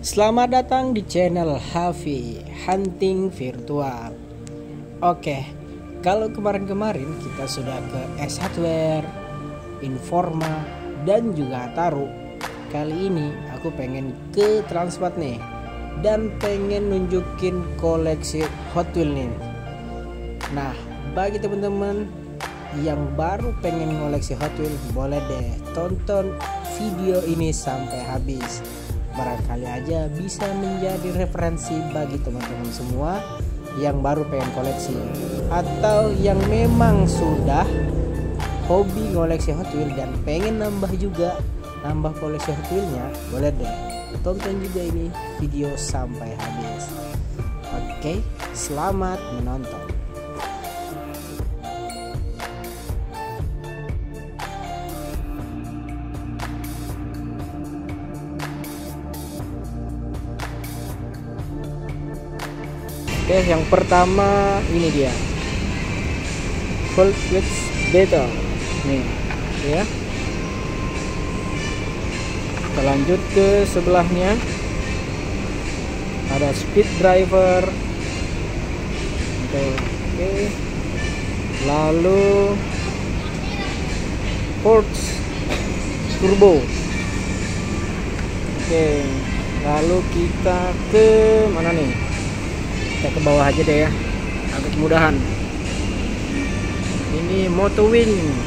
Selamat datang di channel Hafiz Hunting Virtual. Oke, kalau kemarin-kemarin kita sudah ke Ace Hardware, Informa, dan juga Ataru. Kali ini aku pengen ke Transmart nih, dan pengen nunjukin koleksi Hot Wheels nih. Nah, bagi teman-teman yang baru pengen koleksi Hot Wheels, boleh deh tonton video ini sampai habis. Barangkali aja bisa menjadi referensi bagi teman-teman semua yang baru pengen koleksi atau yang memang sudah hobi koleksi Hot Wheels dan pengen nambah koleksi Hot Wheels-nya. Boleh deh tonton juga ini video sampai habis. Oke, selamat menonton. Oke, yang pertama ini dia full switch battle nih ya. Kita lanjut ke sebelahnya, ada speed driver. Oke. Lalu Ford turbo. Oke, lalu kita ke mana nih? Kita ke bawah aja deh ya, agak mudahan. Ini Motowing tuh.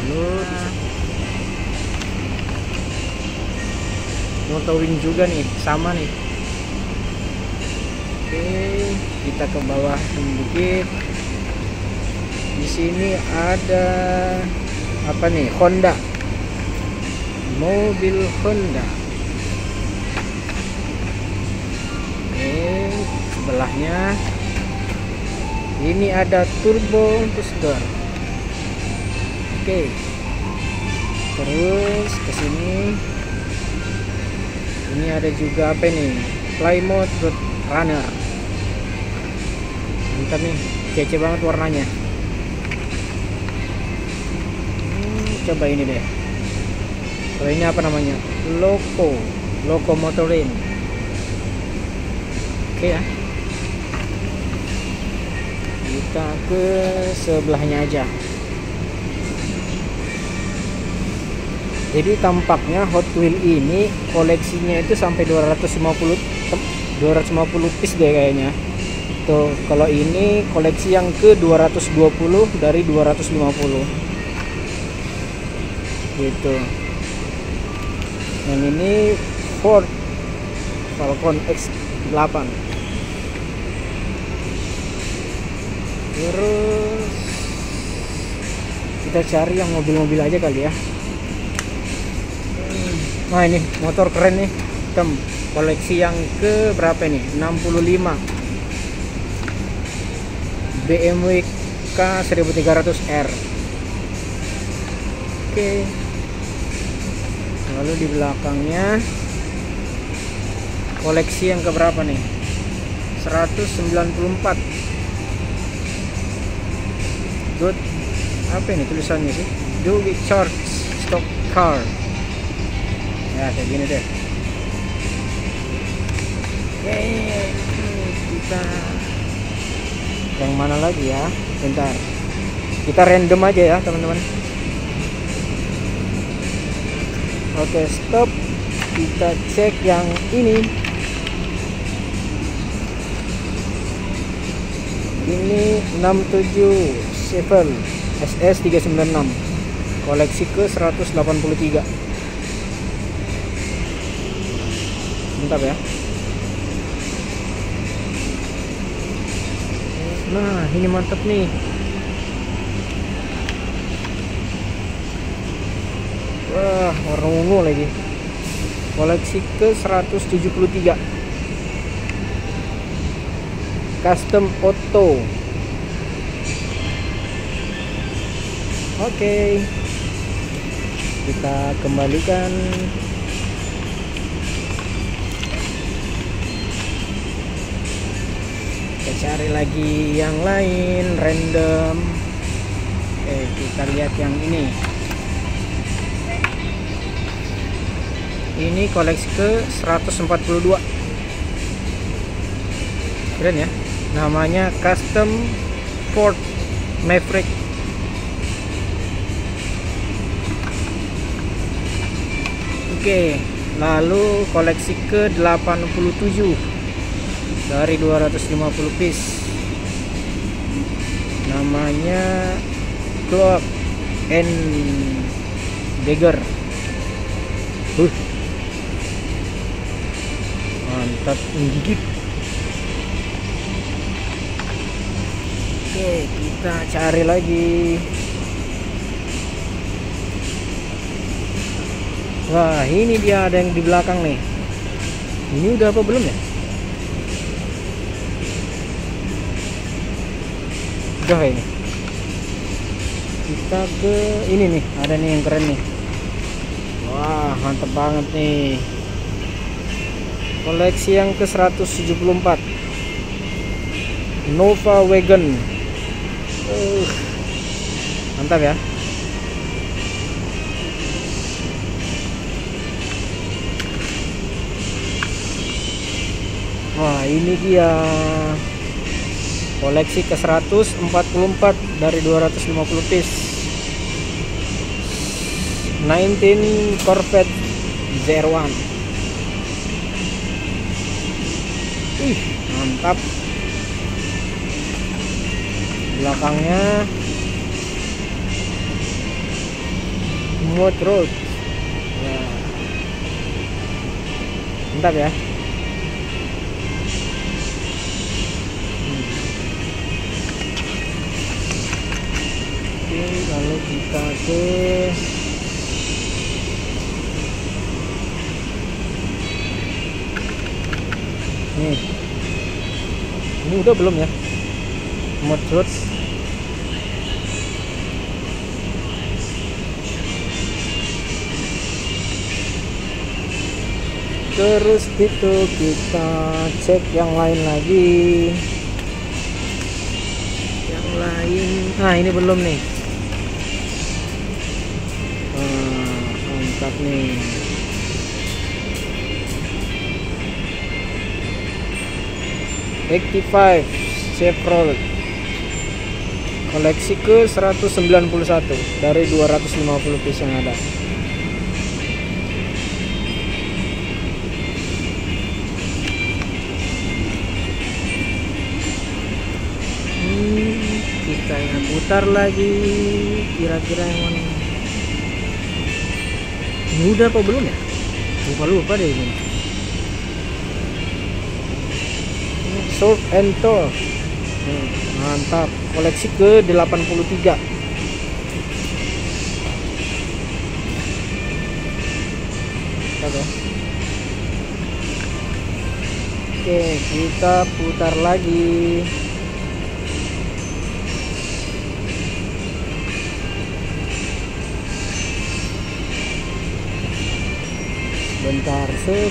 Lalu Motowing juga nih, sama nih. Oke, kita ke bawah sedikit. Di sini ada apa nih? Honda, mobil Honda. Sebelahnya ini ada turbo booster. Oke. Terus ke sini ini ada juga apa nih? Plymouth Road Runner. Bentar nih, kece banget warnanya. Coba ini deh. Kalau ini apa namanya? Locomotorin. Oke ya. Kita ke sebelahnya aja. Jadi tampaknya Hot Wheels ini koleksinya itu sampai 250 piece deh kayaknya. Tuh, kalau ini koleksi yang ke 220 dari 250. Gitu. Dan ini Ford Falcon X8. Terus kita cari yang mobil-mobil aja kali ya. Nah, ini motor keren nih, hitam. Koleksi yang ke berapa nih? 65. BMW K 1300R. Oke. Lalu di belakangnya koleksi yang keberapa nih? 194. Good. Apa ini tulisannya sih? Do we charge stock car? Ya kayak gini deh. Yeay. Kita yang mana lagi ya? Bentar, kita random aja ya teman-teman. Oke, stop. Kita cek yang ini. Ini 67 Seven SS396, koleksi ke 183. Mantap ya. Nah, ini mantap nih. Wah, warna ungu lagi. Koleksi ke 173. Custom Auto. Oke. Kita kembalikan. Kita cari lagi yang lain, random. Oke, kita lihat yang ini. ini koleksi ke 142. Keren ya, namanya custom Ford Maverick. Oke, lalu koleksi ke 87 dari 250 piece, namanya Clock and Dagger. Mantap, menggigit. Oke, kita cari lagi. Wah, ini dia, ada yang di belakang nih. Ini udah apa belum ya? Udah ini. Kita ke ini nih, ada nih yang keren nih. Wah, mantep banget nih. Koleksi yang ke 174, Nova Wagon. Mantap ya. Wah, ini dia koleksi ke 144 dari 250 piece, 19 Corvette ZR1. Mantap. Belakangnya mode road. Mantap ya. Lalu kita ke nih, ini udah belum ya? Motor. Terus itu kita cek yang lain lagi. Yang lain, nah ini belum nih. Mantap nih. Active Safe Roll, koleksi ke 191 dari 250 piece yang ada. Kita yang putar lagi, kira-kira yang mana? Udah apa belum ya? Lupa deh ini. Surf and Tour. Mantap, koleksi ke 83. Oke, kita putar lagi.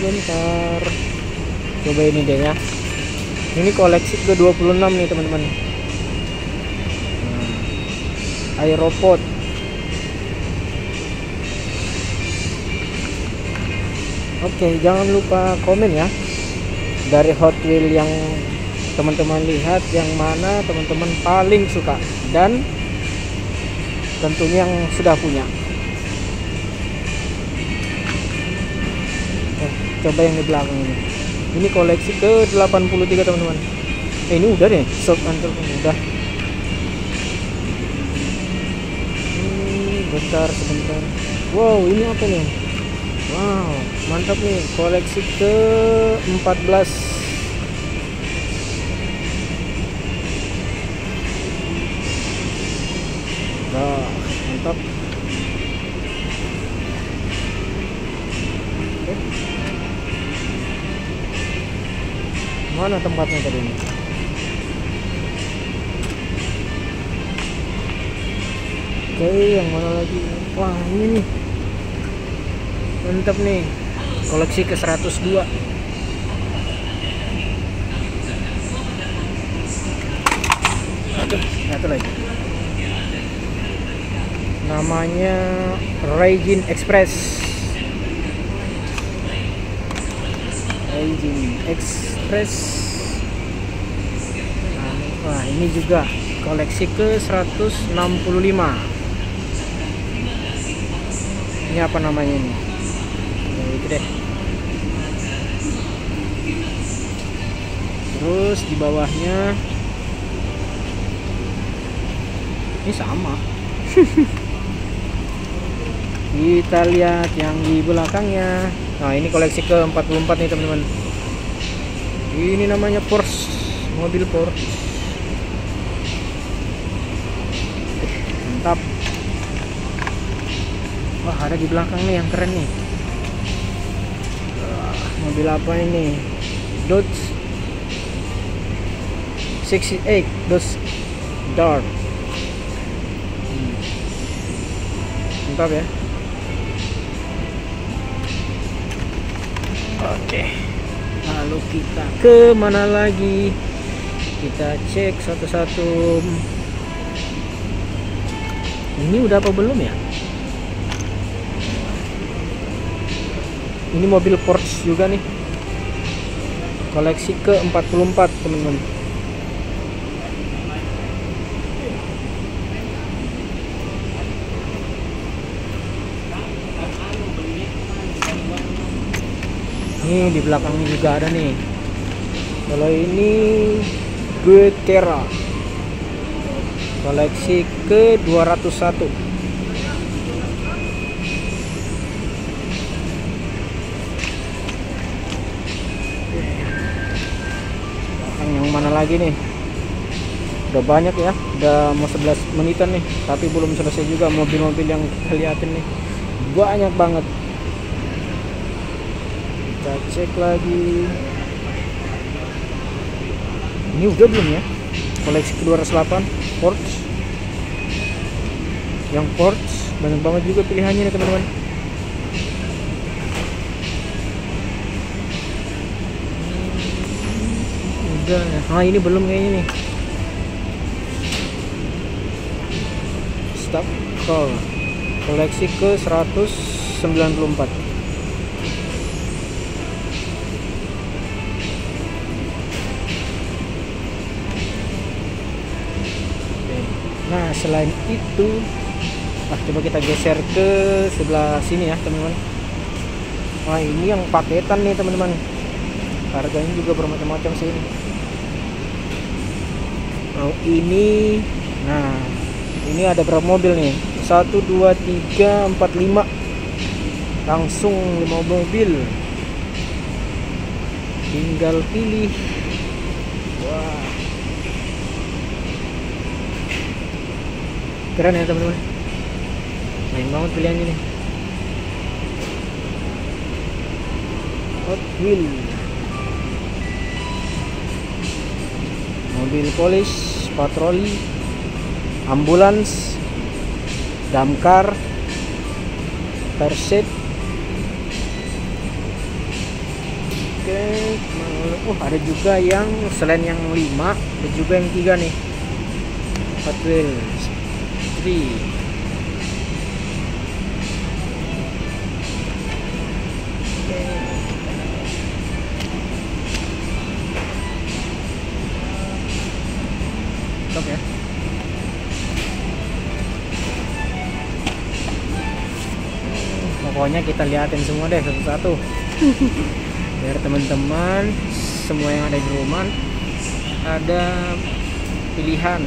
Sebentar. Coba ini deh ya. Ini koleksi ke 26 nih, teman-teman. Aeropod. Oke, jangan lupa komen ya. Dari Hot Wheels yang teman-teman lihat, yang mana teman-teman paling suka, dan tentunya yang sudah punya. Coba yang di belakang ini. Ini koleksi ke 83, teman-teman. Ini udah deh, shop antar udah. Bentar sebentar. Wow, ini apa nih? Wow, mantap nih. Koleksi ke 14. Nah, mantap. Mana tempatnya tadi ini? Oke, yang mana lagi? Wah, ini nih. Mantap nih. Koleksi ke 102. Satu lagi. Namanya Raijin Express. Raijin Express. Nah ini juga koleksi ke 165. Ini apa namanya ini? Ya itu deh. Terus di bawahnya ini sama. Kita lihat yang di belakangnya. Nah ini koleksi ke 44 nih teman-teman. Ini namanya Porsche, mobil Porsche. Mantap. Wah ada di belakang nih yang keren nih. Mobil apa ini? Dodge 68, Dodge Dart. Mantap ya. Oke, lalu kita ke mana lagi? Kita cek satu-satu. Ini udah apa belum ya? Ini mobil Porsche juga nih. Koleksi ke 44 teman-teman. Di belakangnya juga ada nih. Kalau ini Guetera, koleksi ke 201. Yang mana lagi nih? Udah banyak ya, udah mau 11 menitan nih, tapi belum selesai juga mobil-mobil yang kelihatan nih. Banyak banget. Kita cek lagi. Ini udah belum ya? Koleksi 208 Ford. Yang Ford banyak banget juga pilihannya nih teman-teman. Udah. Nah ini belum kayaknya nih. Stop call. Koleksi ke 194. Nah selain itu, coba kita geser ke sebelah sini ya teman-teman. Nah ini yang paketan nih teman-teman. Harganya juga bermacam-macam sih ini. Nah ini, nah ini ada berapa mobil nih? 1, 2, 3, 4, 5. Langsung 5 mobil. Tinggal pilih. Wah keren ya teman-teman, main banget pilihannya nih. Hot Wheels, mobil polis, patroli, ambulans, damkar, Persib. Oke, ada juga yang selain yang 5, ada juga yang 3 nih. Hot Wheels. Stop ya. Pokoknya kita liatin semua deh satu-satu. Biar teman-teman semua yang ada di rumah ada pilihan.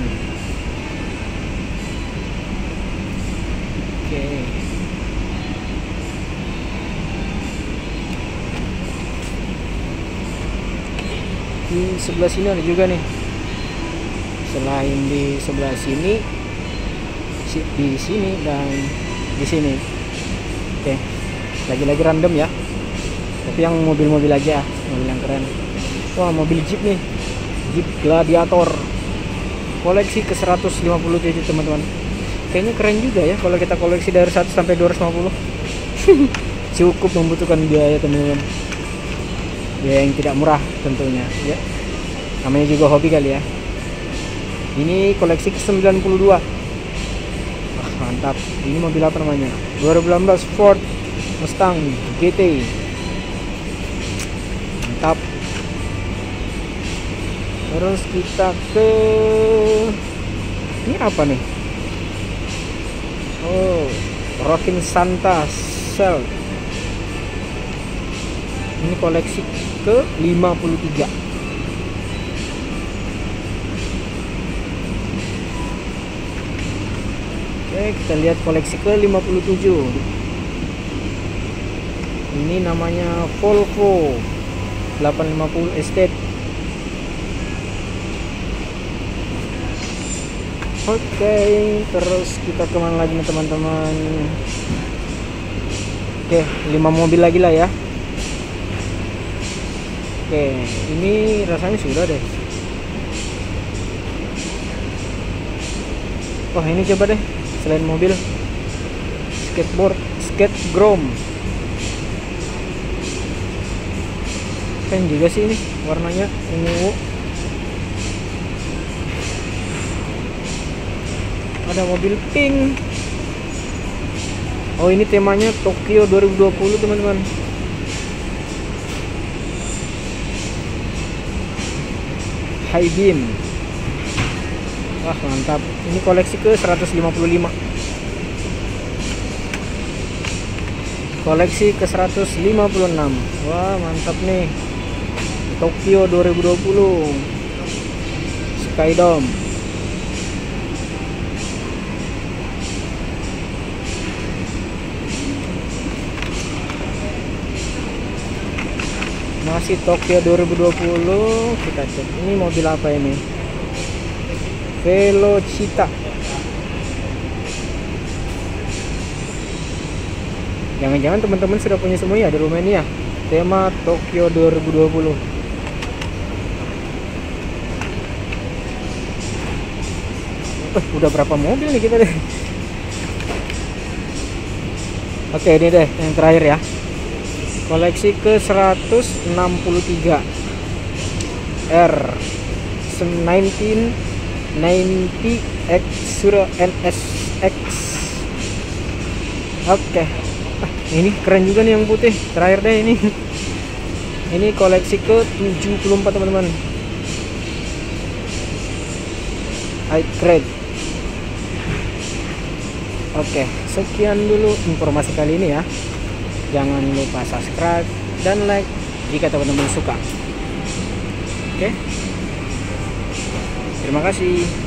Oke. Di sebelah sini ada juga nih. Selain di sebelah sini, di sini dan di sini. Oke. Lagi-lagi random ya. Tapi yang mobil-mobil aja, mobil yang keren. Wah, mobil Jeep nih. Jeep Gladiator. Koleksi ke 157 teman-teman. Kayaknya keren juga ya kalau kita koleksi dari 1 sampai 250. Cukup membutuhkan biaya teman-teman. Biaya yang tidak murah tentunya ya. Namanya juga hobi kali ya. Ini koleksi ke 92. Wah, mantap. Ini mobil apa namanya? 2018 Ford Mustang GT. mantap. Terus kita ke ini apa nih? Oh, Rockin Santa Cell. Ini koleksi ke 53. Oke, kita lihat koleksi ke 57. Ini namanya Volvo 850 Estate. Oke, terus kita kemana lagi nih teman-teman? Oke, 5 mobil lagi lah ya. Oke, ini rasanya sudah deh. Wah, ini coba deh, selain mobil, skateboard, Skate Grom. Keren juga sih ini, warnanya ungu. Ada mobil pink. Oh, ini temanya Tokyo 2020 teman-teman. High beam. Wah, mantap. Ini koleksi ke 155. Koleksi ke 156. Wah, mantap nih. Tokyo 2020. Skydome. Masih Tokyo 2020, kita cek ini mobil apa ini? Velocita. Jangan-jangan teman-teman sudah punya semua ya di rumah ini ya. Tema Tokyo 2020. Udah berapa mobil nih kita deh? Oke, ini deh yang terakhir ya. Koleksi ke 163 R 1990X NSX. Oke, ini keren juga nih yang putih. Terakhir deh ini. Ini koleksi ke 74 teman-teman. Upgrade. Oke, sekian dulu informasi kali ini ya. Jangan lupa subscribe dan like jika teman-teman suka. Oke. Terima kasih.